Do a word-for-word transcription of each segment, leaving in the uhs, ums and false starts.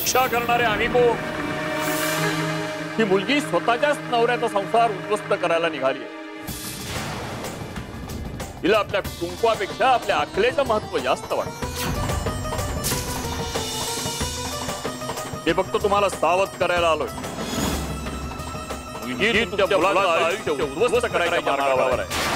शिक्षा करणाऱ्या अनिको ही मुलगी स्वतःच्याच नवऱ्याचा संसार उद्ध्वस्त करायला निघाली आहे। हिला आपल्या कुंकवापेक्षा आपल्या अकलेचं महत्व जास्त वाटतं। ते फक्त तुम्हाला सावध करायला आलोय। मुलगी तुमच्या मुलाचं आयुष्य उद्ध्वस्त करायच्या मार्गावर आहे।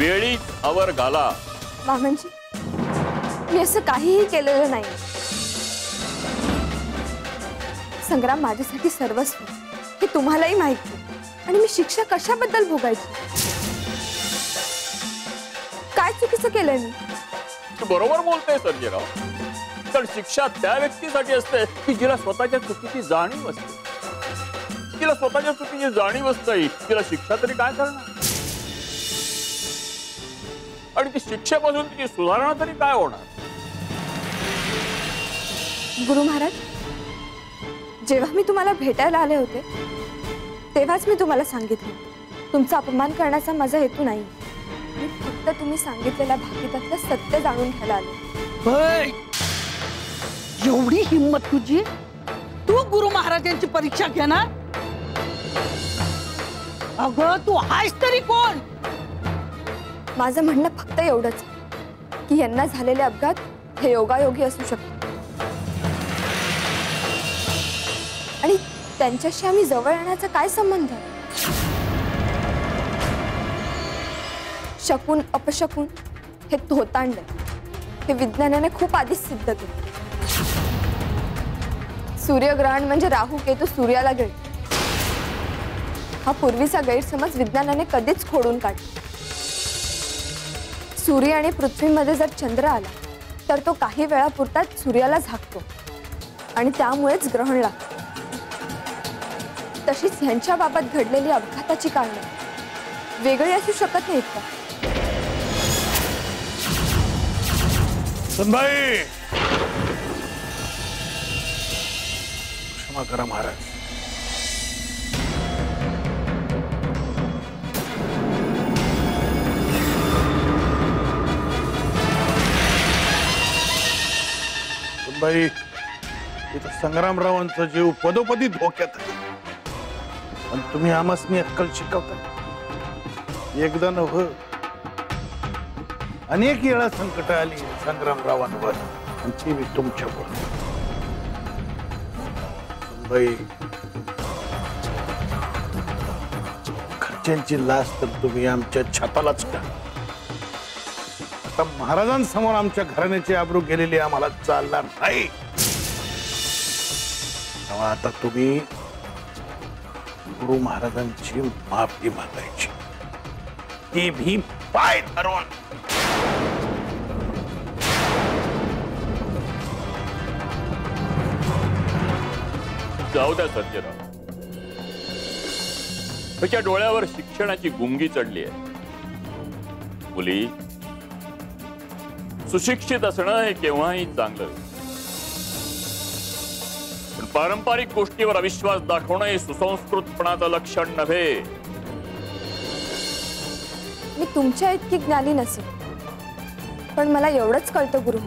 वेळीत आवर घाला। मामांजी, मी असं काहीही केलेलं नाही। संग्राम माझ्यासाठी सर्वस्व हे तुम्हालाही माहिती आहे। आणि मी शिक्षा कशाबद्दल भोगायची, काय चुकीचं केलंय मी? तू बरोबर बोलतेय संजयराव, पण शिक्षा त्या व्यक्तीसाठी असते की जिला स्वतःच्या चुकीची जाणीव असते। तिला स्वतःच्या चुकीची जाणीव असते, तिला शिक्षा तरी काय करणार? आणि ती शिक्षेपासून ती सुधारणा तरी काय होणार? गुरु महाराज, जेव्हा मी तुम्हाला भेटायला आले होते तेव्हाच मी तुम्हाला सांगितले, तुमचा अपमान करण्याचा माझा हेतू नाही। मी फक्त तुम्ही सांगितलेल्या भाकीतातलं सत्य जाणून घ्यायला आले। एवढी हिम्मत तुझी? तू गुरु महाराजांची परीक्षा घेणार? अगं तू आहेस तरी कोण? माझं म्हणणं फक्त एवढंच की यांना झालेले अपघात हे योगायोगी असू शकतो आणि त्यांच्याशी आम्ही जवळ येण्याचा काय संबंध? शकून अपशकून हे धोतांड हे विज्ञानाने खूप आधीच सिद्ध केलं। सूर्यग्रहण म्हणजे राहू केतू सूर्याला गिळतो हा पूर्वीचा गैरसमज विज्ञानाने कधीच खोडून काढला। सूर्य आणि पृथ्वीमध्ये जर चंद्र आला तर तो काही वेळापुरता सूर्याला झाकतो आणि त्यामुळेच ग्रहण लागतं। तशीच यांच्या बाबत घडलेली अपघाताची कारणं वेगळी असू शकत नाहीत का? संभाई, क्षमा करा महाराज। भाई, इथं संग्रामरावांचा जीव पदोपदी धोक्यात आहे आणि तुम्ही आमसनी अक्कल शिकवताय। एकदा नव्हे, अनेक वेळा संकट आली संग्रामरावांवर आणि मी तुमच्यावर। भाई, घरच्यांची लाज तर तुम्ही आमच्या छातालाच का? महाराजांसमोर आमच्या घराण्याची आबरू गेलेली आम्हाला चालणार नाही। आता तुम्ही गुरु महाराजांची माफी मागायची, ती भी पाय धरून। जाऊ द्या सज्जनराव, त्याच्या डोळ्यावर शिक्षणाची गुंगी चढली आहे। मुली सुशिक्षित असणं हे केव्हाही चांगलं, पण पारंपरिक गोष्टीवर अविश्वास दाखवणं हे सुसंस्कृतपणाचं लक्षण नव्हे। मी तुमच्या इतकी ज्ञानी नसेन, पण मला एवढंच कळतं गुरु,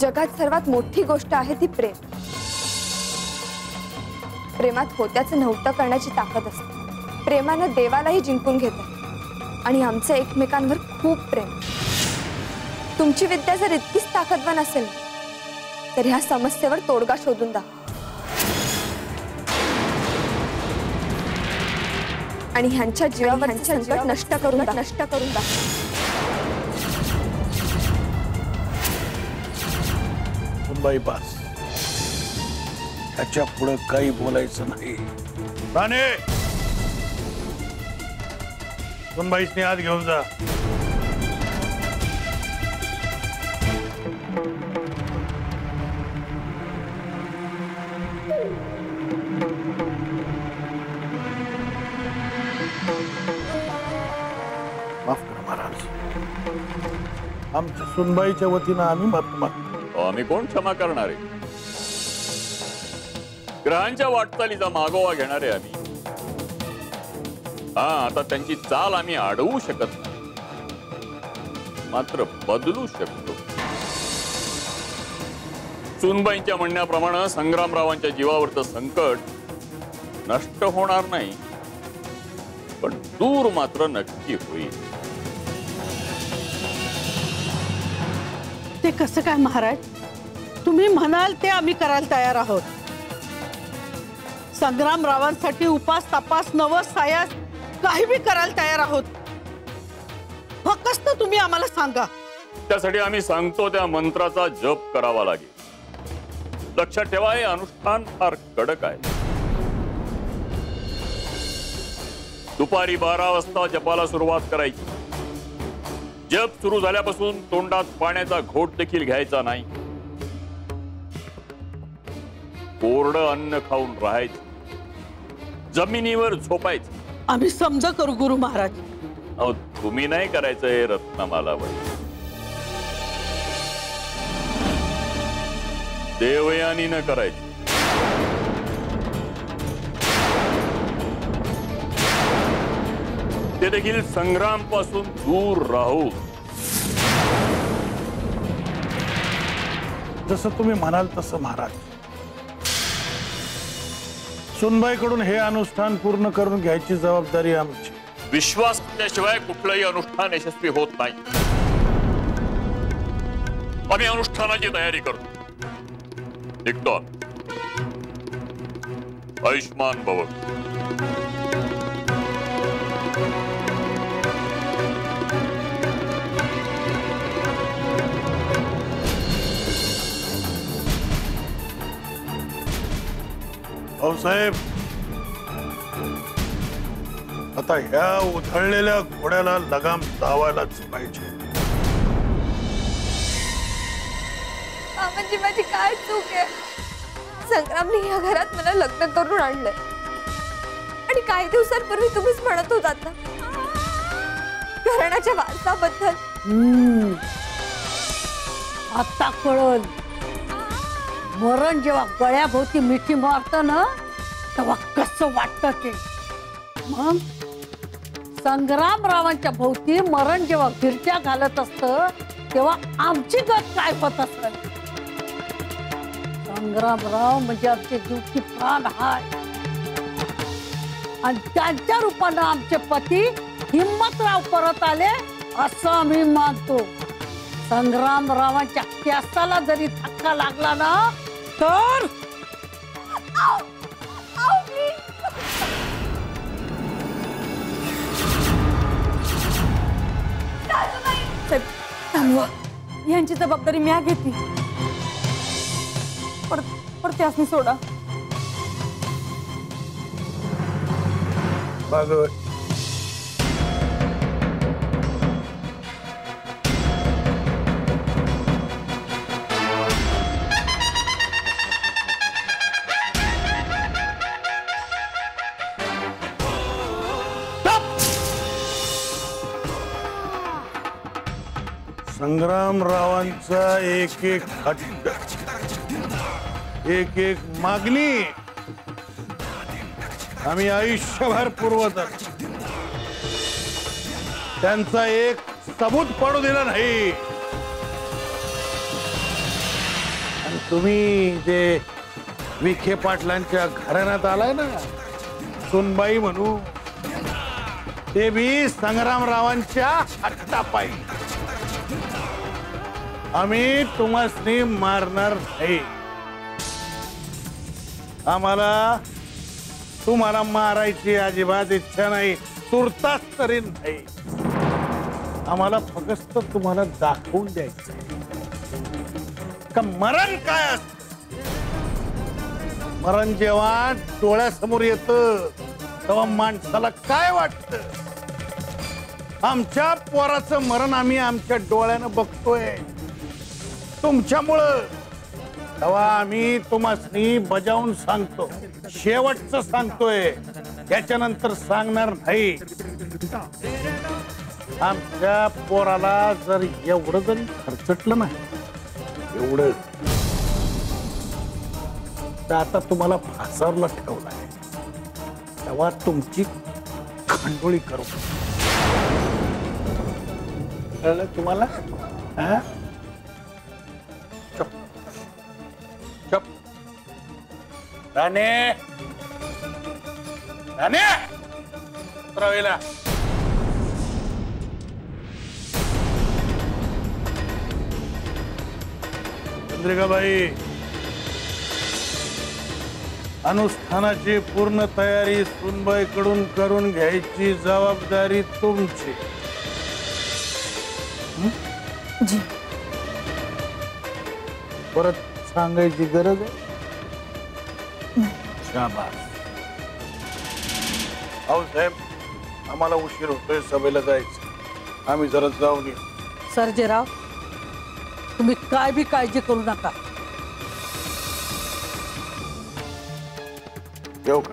जगात सर्वात मोठी गोष्ट आहे ती प्रेम। प्रेमात होत्याचं नव्हतं करण्याची ताकद असते। प्रेमानं देवालाही जिंकून घेतात आणि आमचं एकमेकांवर खूप प्रेम। तुमची विद्या जर इतकीच ताकदवान असेल तर ह्या समस्येवर तोडगा शोधून द्या आणि ह्यांच्या जीवावर संकट नष्ट करून नष्ट करून द्या। मुंबई पास, त्याच्या पुढे काही बोलायचं नाही। राणे, मुंबईसने आत घेऊन जा। आमच्या सुनबाईच्या वतीनं आम्ही माफी मागतो। आम्ही कोण क्षमा करणारे? ग्रहांच्या वाटचालीचा मागोवा घेणारे आम्ही। हाँ आता त्यांची चाल आम्ही अडवू शकत नाही, मात्र बदलू शकतो। सुनबाईंच्या म्हणण्याप्रमाणे संग्रामरावांच्या जीवावरचं संकट नष्ट होणार नाही, पण दूर मात्र नक्की होईल। ते कसं काय महाराज? तुम्ही म्हणाल ते आम्ही करायला तयार आहोत। संग्रामरावांसाठी उपास तपास नवस सायास काही भी करायला तयार आहोत, फक्त तुम्ही आम्हाला सांगा। त्यासाठी आम्ही सांगतो त्या मंत्राचा जप करावा लागेल। लक्षात ठेवा हे अनुष्ठान फार कडक आहे। दुपारी बारा वाजता जपाला सुरुवात करायची। जप सुरू झाल्यापासून तोंडात पाण्याचा घोट देखील घ्यायचा नाही। कोरडं अन्न खाऊन राहायचं, जमिनीवर झोपायचं। आम्ही समज करू गुरु महाराज। अहो तुम्ही नाही करायचं हे रत्नमालावर। देवयानीनं करायचं। ते देखील संग्राम पासून दूर राहू। जसं तुम्ही म्हणाल तसं महाराज। सुनबाईकडून हे अनुष्ठान पूर्ण करून घ्यायची जबाबदारी आमची। विश्वास ठेवल्याशिवाय कुठलंही अनुष्ठान यशस्वी होत नाही। आम्ही अनुष्ठानाची तयारी करतो। निघतो। आयुष्मान भव। अहो साहेब, आता ह्या उधळलेल्या घोड्याला लगाम लावायलाच पाहिजे। म्हणजे माझी काय चूक आहे? संग्रामने या घरात मला लग्न करून आणलंय आणि काही दिवसांपूर्वी तुम्हीच म्हणत होतात ना घराण्याच्या वारसाबद्दल। हम्म आता कळलं। मरण जेव्हा गळ्याभोवती मिठी मारतं ना तेव्हा कसं वाटतं ते। मग संग्रामरावांच्या भोवती मरण जेव्हा फिरत्या घालत असतं तेव्हा आमची गत काय होत असेल। संग्रामराव म्हणजे आमचे जीव की प्राण हाय आणि त्यांच्या रूपानं आमचे पती हिम्मतराव परत आले असं आम्ही मानतो। संग्रामरावांच्या केसाला जरी धक्का लागला ना तर यांची जबाबदारी मी घेते। पर पर त्यासनी सोडा। संग्रामरावांचा एक एक एक एक मागणी आम्ही आयुष्यभर पुरवत। त्यांचा एक सबूत पडू दिला नाही। आणि तुम्ही जे विखे पाटलांच्या घराण्यात आलाय ना सुनबाई म्हणू, ते बी संग्रामरावांच्या हट्टापायी। आम्ही तुम्हासनी मारणार नाही। आम्हाला तुम्हाला मारायची अजिबात इच्छा नाही, तुर्तास तरी नाही। आम्हाला फक्त तुम्हाला दाखवून द्यायचं का मरण काय असतं। मरण जेव्हा डोळ्यासमोर येतं तेव्हा माणसाला काय वाटतं। आमच्या पोराचं मरण आम्ही आमच्या डोळ्यानं बघतोय तुमच्यामुळं। तेव्हा आम्ही तुम्हासनी बजावून सांगतो, शेवटचं सांगतोय, त्याच्यानंतर सांगणार नाही। आमच्या पोराला जर एवढं जरी खर्चटलं नाही एवढं, तर आता तुम्हाला फासावर लटकवलं आहे तेव्हा तुमची खंडोळी करू। कळलं तुम्हाला? हां चुप चुप राणे राणे प्रवेला चंद्रिका भाई अनुष्ठानाची पूर्ण तयारी सुनबाई कडून करून घ्यायची जबाबदारी तुमची। जी परत सांगायची गरज आहे? शाबास। अहो साहेब आम्हाला उशीर होतोय, सभेला जायचं, आम्ही जरा जाऊन येऊ। सर्जेराव तुम्ही काय भी काळजी करू नका। येऊ का?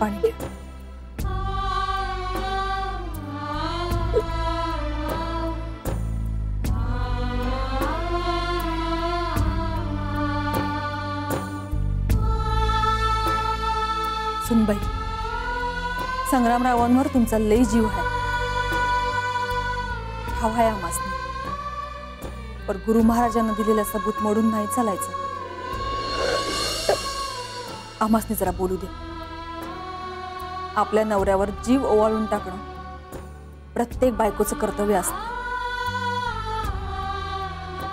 पाणी सुनबाई, संग्रामरावांवर तुमचा लय जीव आहे, ठाव आहे आम्हासनी, पण गुरु महाराजांना दिलेला सबूत मोडून नाही चालायचं। आम्हासनी जरा बोलू दे। आपल्या नवऱ्यावर जीव ओवाळून टाकणं प्रत्येक बायकोचं कर्तव्य असतं।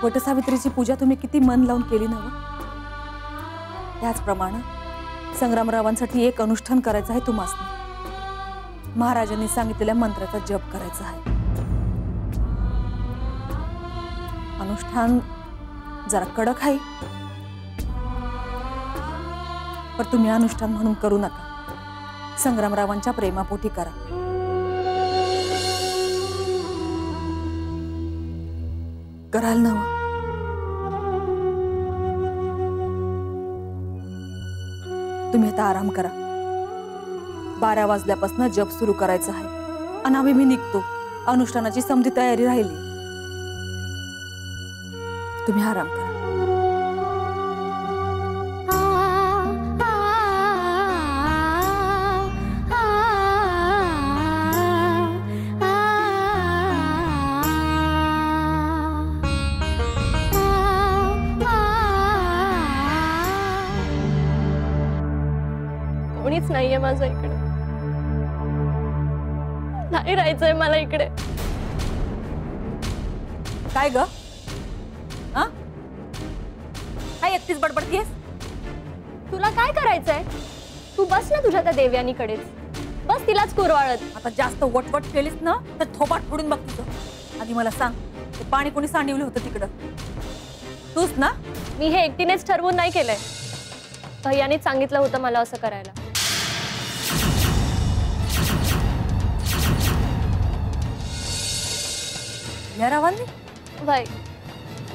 वटसावित्रीची पूजा तुम्ही किती मन लावून केली ना? त्याचप्रमाणे संग्रामरावांसाठी एक अनुष्ठान करायचं आहे तुम्हासनी। महाराजांनी सांगितलेल्या मंत्राचा जप करायचा आहे। अनुष्ठान जरा कडक आहे पर तुम्ही अनुष्ठान म्हणून करू नका, संग्रामरावांच्या प्रेमापोटी करा। कराल ना? तुम्ही आता आराम करा। बारा वाजल्यापासून जप सुरू करायचा आहे। अनावी मी निघतो, अनुष्ठानाची समधी तयारी राहिली। तुम्ही आराम करा। नाहीये माझं इकडे, नाही राहायचंय मला इकडे। काय ग काय एकटीच बडबडतीयस? तुला काय करायचंय? तू बस ना तुझ्या त्या देवयानीकडेच, बस तिलाच कुरवाळत। आता जास्त वटवट केलीस ना तर थोबाड फोडून बघ तुझं। आधी मला सांग, ते पाणी कोणी सांडवलं होतं तिकडं? तूच ना? मी हे एकटीनेच ठरवून नाही केलंय, भैयानेच सांगितलं होतं मला असं करायला। भाई,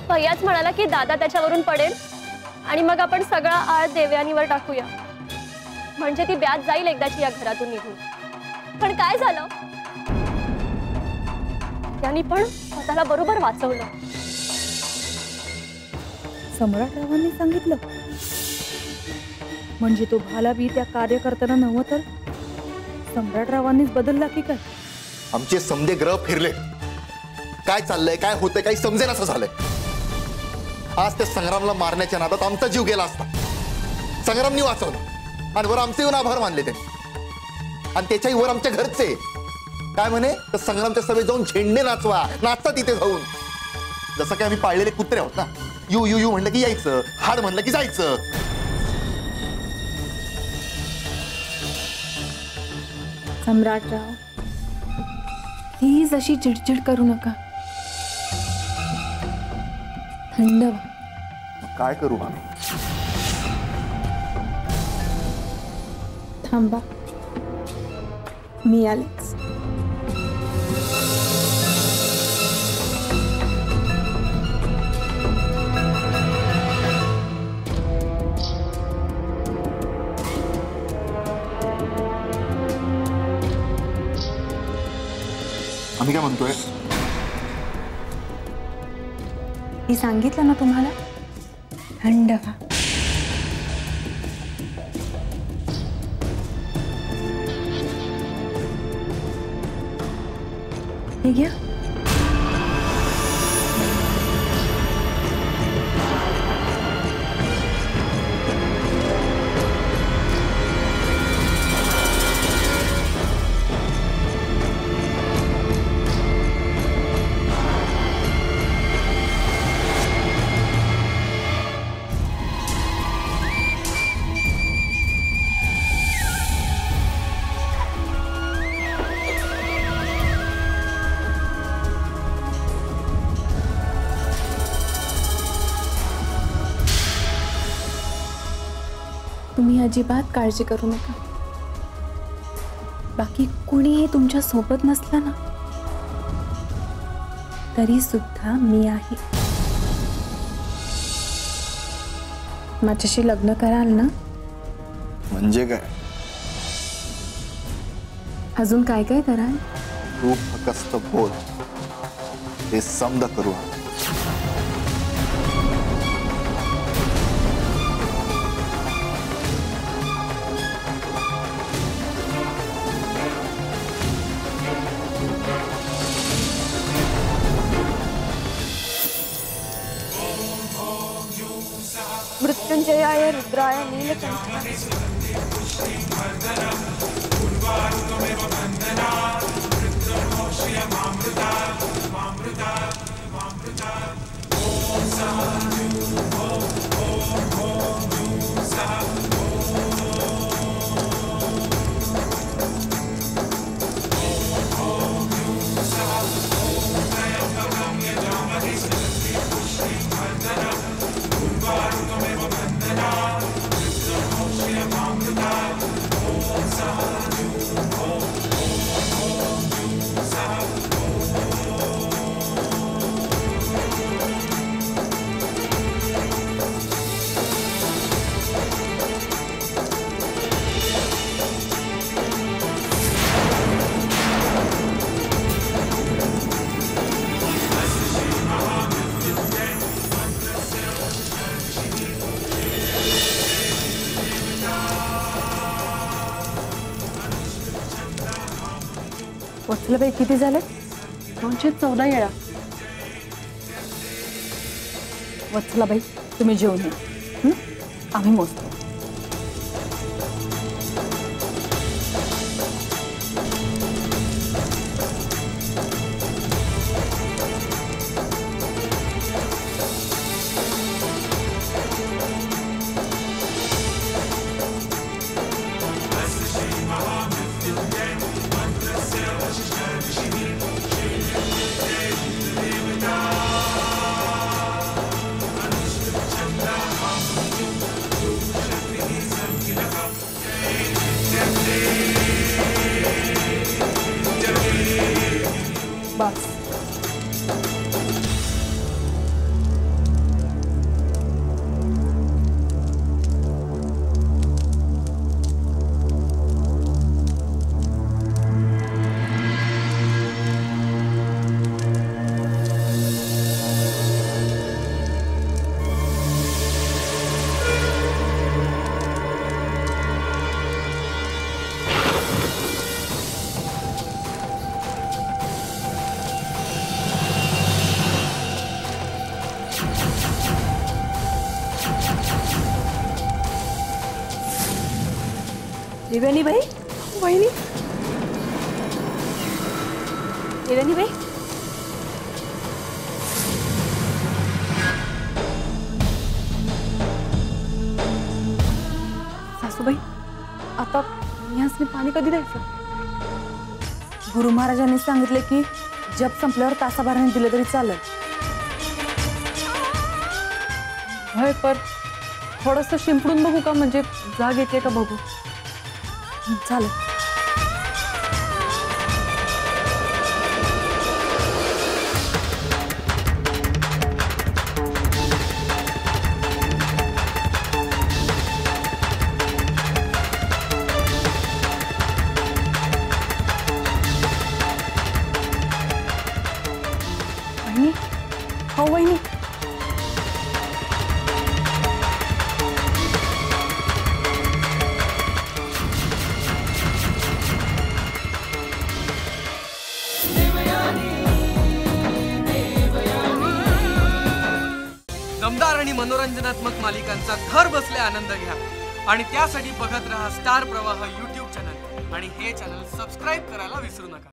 भैयाच म्हणाला की दादा त्याच्यावरून पडेल आणि मग आपण सगळा आळ देवयानीवर टाकूया, म्हणजे ती ब्याज जाईल एकदाची या घरातून निघून। पण काय झालं, त्यांनी पण स्वतःला बरोबर वाचवलं। सम्राटरावांनी सांगितलं म्हणजे तो भाला बी त्या कार्यकर्त्यांना नव्हं तर सम्राटरावांनीच बदलला की काय? आमचे समदे ग्रह फिरले, काय चाललंय काय होतंय काही समजेना असं झालंय। आज त्या संग्रामला मारण्याच्या नादात आमचा जीव गेला असता, संग्रामनी वाचवला आणि वर आमचे येऊन आभार मानले ते। आणि त्याच्याही वर आमच्या घरचे काय म्हणे तर संग्रामच्या सभेत जाऊन झेंडे नाचवा, नाचता तिथे जाऊन। जसं काय आम्ही पाळलेले कुत्रे आहोत ना, यू यू यू म्हणलं की यायचं, हाड म्हणलं की जायचं। सम्राटराव प्लीज अशी चिडचिड करू नका, थंड व्हा। काय करू आम्ही? थांबा मी आलेच। आम्ही काय म्हणतोय? मी सांगितलं ना तुम्हाला, थंड व्हा। ठीक आहे, तुम्ही अजिबात काळजी करू नका। बाकी कोणीही तुमच्या सोबत नसला ना तरी सुद्धा मी आहे। माझ्याशी लग्न कराल ना? म्हणजे काय? अजून काय काय कराल? तू फक्त बोल, ते समजा करू। मृत्युंजयाय रुद्राय भाई किती झाले? दोनशे चौदा येळा। वत्सला भाई तुम्ही जेवून या, आम्ही मोजतो। देवयानी भाई, वहिनी देवयानी भाई, सासूबाई आता ह्यासने पाणी कधी द्यायचं? गुरु महाराजांनी सांगितले की जप संपल्यावर तासाभराने दिलं तरी चालत। होय, पर थोडंसं शिंपडून बघू का? म्हणजे जाग येते का बघू? चालेल। वहिनी, हो वहिनी। दमदार आणि मनोरंजनात्मक मालिकांचा घर बसले आनंद घ्या आणि त्यासाठी बघत रहा स्टार प्रवाह यूट्यूब चॅनल आणि हे चॅनल सबस्क्राइब करायला विसरू नका।